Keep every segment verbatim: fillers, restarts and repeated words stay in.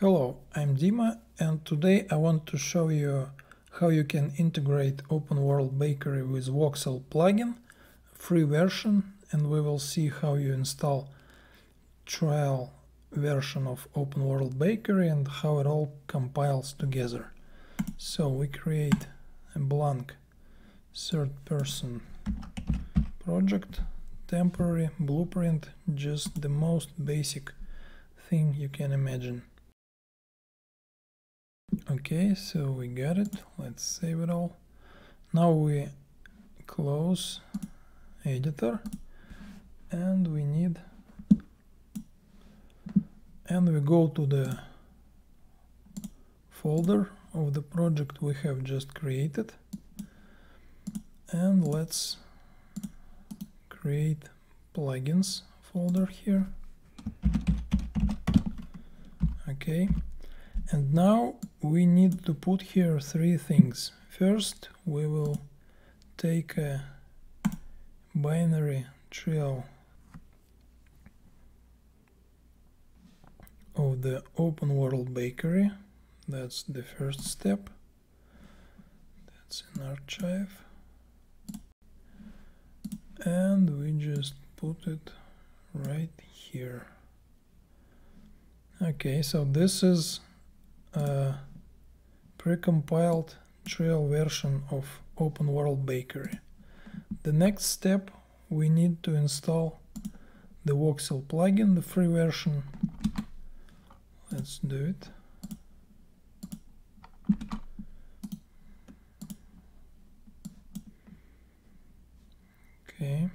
Hello, I'm Dima, and today I want to show you how you can integrate Open World Bakery with Voxel plugin, free version, and we will see how you install trial version of Open World Bakery and how it all compiles together. So we create a blank third-person project, temporary blueprint, just the most basic thing you can imagine. Okay, so we got it. Let's save it all. Now we close editor and we need and we go to the folder of the project we have just created, and let's create plugins folder here. Okay, and now we need to put here three things. First, we will take a binary trial of the Open World Bakery. That's the first step. That's an archive. And we just put it right here. Okay, so this is a precompiled trial version of Open World Bakery. The next step, we need to install the Voxel plugin, the free version. Let's do it. Okay.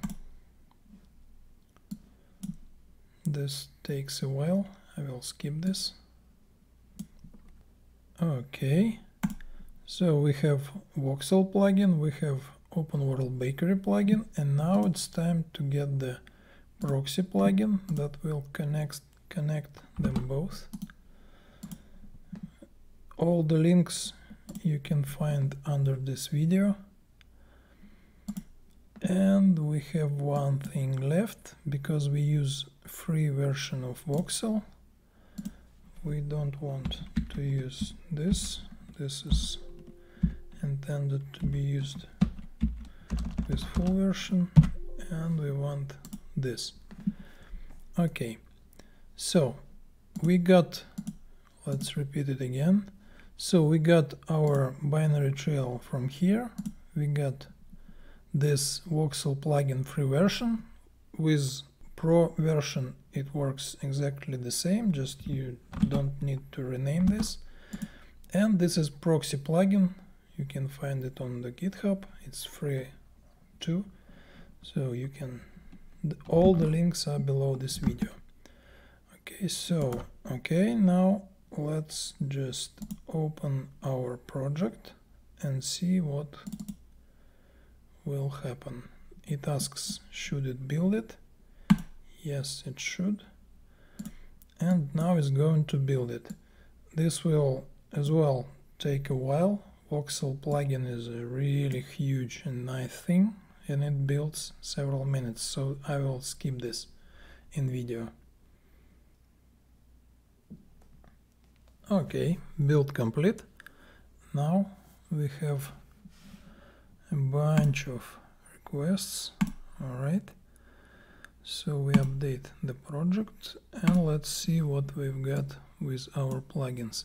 This takes a while. I will skip this. Okay, so we have Voxel plugin, we have Open World Bakery plugin, and now it's time to get the proxy plugin that will connect connect them both. All the links you can find under this video. And we have one thing left, because we use free version of Voxel. We don't want to use this. This is intended to be used with full version, and we want this. Okay, so we got, let's repeat it again. So we got our binary trail from here. We got this Voxel plugin free version. With pro version it works exactly the same, just you don't need to rename this. And this is proxy plugin, you can find it on the GitHub, it's free too, so you can, all the links are below this video. Okay, so okay, now let's just open our project and see what will happen. It asks, should it build it? Yes, it should. And now it's going to build it. This will as well take a while. Voxel plugin is a really huge and nice thing, and it builds several minutes, so I will skip this in video. Okay, build complete. Now we have a bunch of requests. All right, so we update the project and let's see what we've got with our plugins.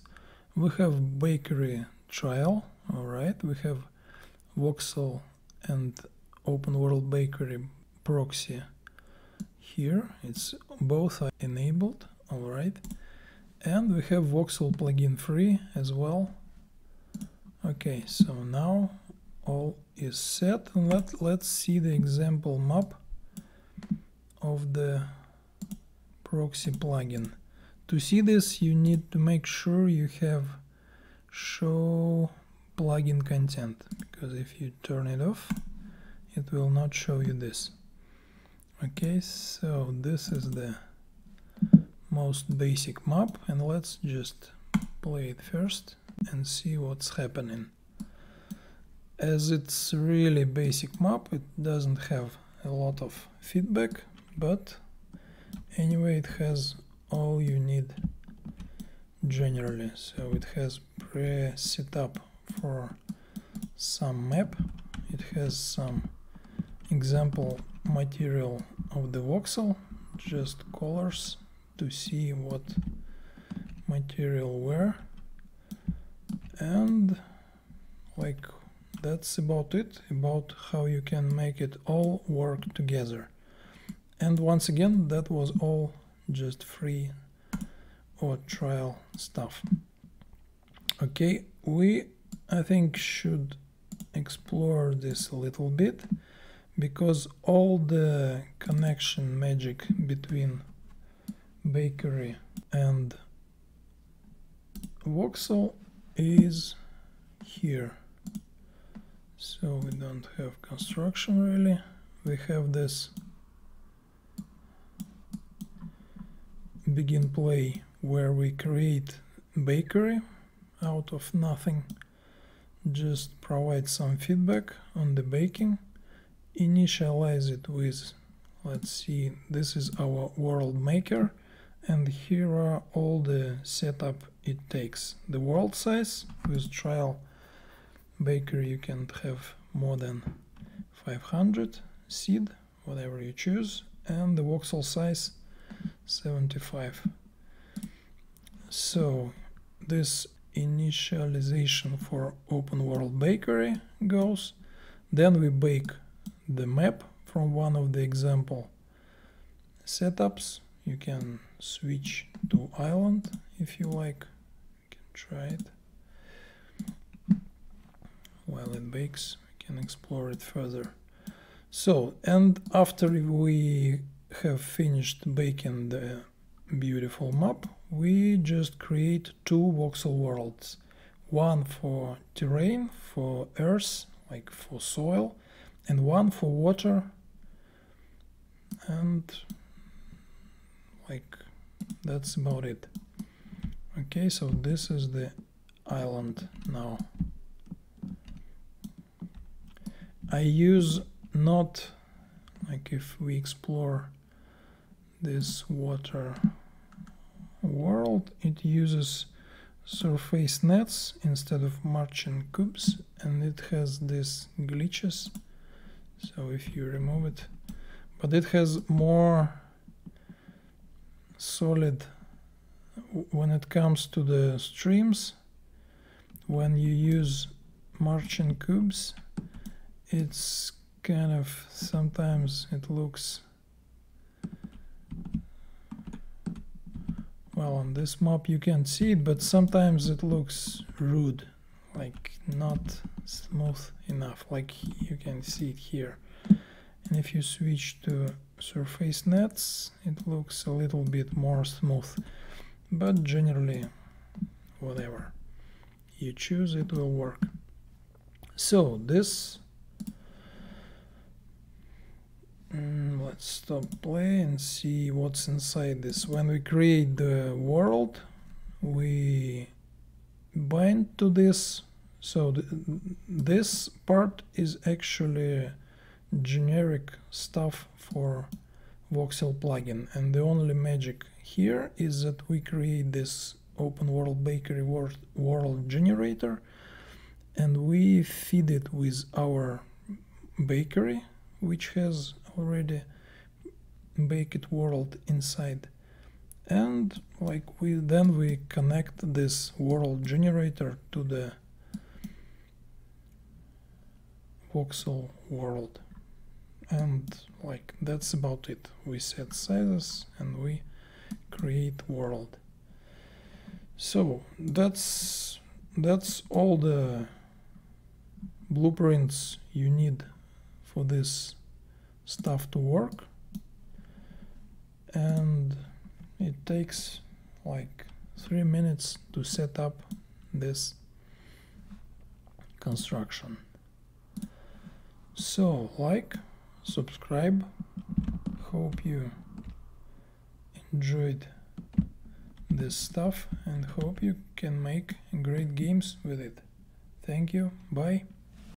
We have bakery trial. All right, we have Voxel and Open World Bakery proxy here, it's both are enabled. All right, and we have Voxel plugin free as well. Okay, so now all is set, and let, let's see the example map of the proxy plugin. To see this, you need to make sure you have show plugin content, because if you turn it off, it will not show you this. Okay, so this is the most basic map, and let's just play it first and see what's happening. As it's really basic map, it doesn't have a lot of feedback, but anyway it has all you need generally. So it has pre-set up for some map, it has some example material of the voxel, just colors to see what material where, and like that's about it, about how you can make it all work together. And once again, that was all just free or trial stuff. Okay, we I think should explore this a little bit, because all the connection magic between bakery and voxel is here. So we don't have construction really, we have this begin play where we create bakery out of nothing, just provide some feedback on the baking, initialize it with, let's see, this is our world maker, and here are all the setup it takes. The world size with trial bakery you can have more than five hundred seed, whatever you choose, and the voxel size seventy-five. So this initialization for Open World Bakery goes, then we bake the map from one of the example setups. You can switch to island if you like, you can try it while it bakes, we can explore it further. So, and after we have finished baking the beautiful map, we just create two voxel worlds, one for terrain, for earth, like for soil, and one for water and like that's about it. Okay, so this is the island. Now I use not like if we explore this water world, it uses surface nets instead of marching cubes, and it has these glitches, so if you remove it, but it has more solid when it comes to the streams. When you use marching cubes, it's kind of sometimes it looks well, on this map you can't see it, but sometimes it looks rude, like not smooth enough, like you can see it here. And if you switch to surface nets, it looks a little bit more smooth, but generally whatever you choose, it will work. So this Mm, let's stop play and see what's inside this. When we create the world, we bind to this. So th this part is actually generic stuff for Voxel plugin, and the only magic here is that we create this Open World Bakery world, world generator, and we feed it with our bakery, which has already baked world inside, and like we then we connect this world generator to the voxel world, and like that's about it. We set sizes and we create world. So that's that's all the blueprints you need for this stuff to work, and it takes like three minutes to set up this construction. So like, subscribe, hope you enjoyed this stuff and hope you can make great games with it. Thank you, bye.